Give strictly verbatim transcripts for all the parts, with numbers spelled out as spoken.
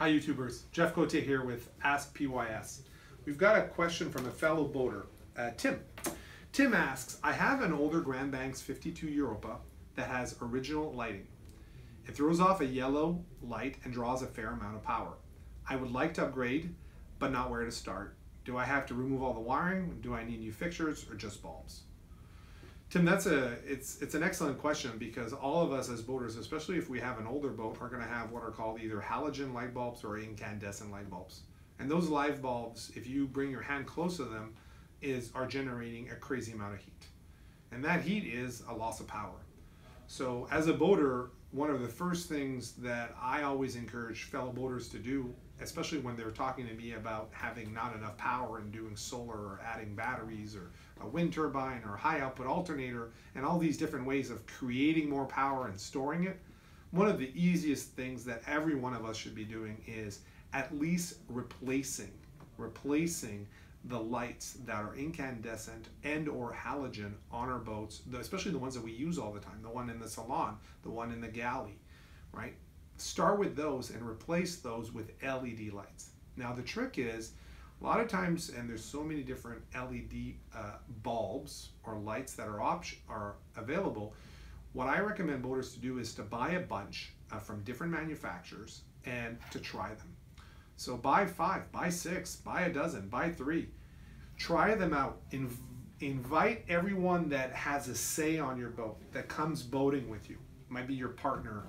Hi YouTubers, Jeff Cote here with Ask P Y S. We've got a question from a fellow boater, uh, Tim. Tim asks, I have an older Grand Banks fifty-two Europa that has original lighting. It throws off a yellow light and draws a fair amount of power. I would like to upgrade, but not where to start. Do I have to remove all the wiring? Do I need new fixtures or just bulbs? Tim, that's a it's it's an excellent question, because all of us as boaters, especially if we have an older boat, are going to have what are called either halogen light bulbs or incandescent light bulbs. And those live bulbs, if you bring your hand close to them, is are generating a crazy amount of heat. And that heat is a loss of power. So as a boater, one of the first things that I always encourage fellow boaters to do, especially when they're talking to me about having not enough power and doing solar or adding batteries or a wind turbine or high output alternator and all these different ways of creating more power and storing it, one of the easiest things that every one of us should be doing is at least replacing, replacing the lights that are incandescent and or halogen on our boats, especially the ones that we use all the time, the one in the salon, the one in the galley, right? Start with those and replace those with L E D lights. Now the trick is, a lot of times, and there's so many different L E D uh, bulbs or lights that are, op are available, what I recommend boaters to do is to buy a bunch uh, from different manufacturers and to try them. So buy five, buy six, buy a dozen, buy three. Try them out. Inv invite everyone that has a say on your boat, that comes boating with you. Might be your partner,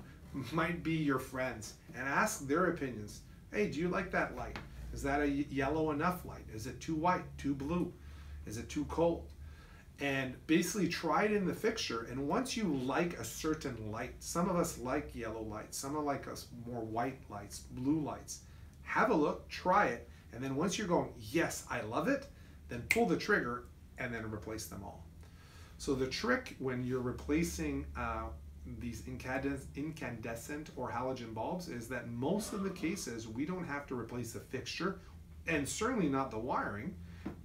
might be your friends, and ask their opinions. Hey, do you like that light? Is that a yellow enough light? Is it too white, too blue? Is it too cold? And basically try it in the fixture, and once you like a certain light, some of us like yellow lights, some of us like us more white lights, blue lights, have a look, try it, and then once you're going, yes, I love it, then pull the trigger and then replace them all. So the trick when you're replacing uh, these incandescent or halogen bulbs is that most of the cases we don't have to replace the fixture and certainly not the wiring.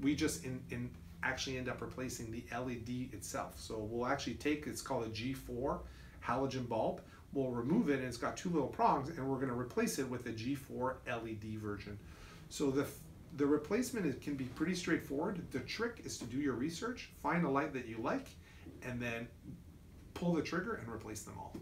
We just in, in actually end up replacing the L E D itself. So we'll actually take, it's called a G four halogen bulb, we'll remove it and it's got two little prongs, and we're going to replace it with a G four L E D version. So the the replacement is, can be pretty straightforward. The trick is to do your research, find a light that you like, and then pull the trigger and replace them all.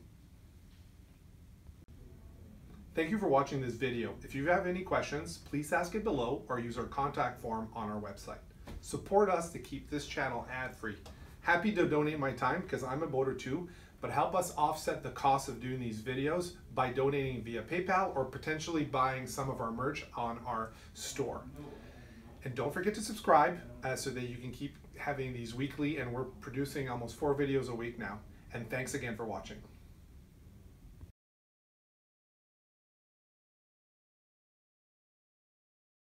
Thank you for watching this video. If you have any questions, please ask it below or use our contact form on our website. Support us to keep this channel ad-free. Happy to donate my time because I'm a boater too, but help us offset the cost of doing these videos by donating via PayPal or potentially buying some of our merch on our store. And don't forget to subscribe uh, so that you can keep having these weekly, and we're producing almost four videos a week now. And thanks again for watching.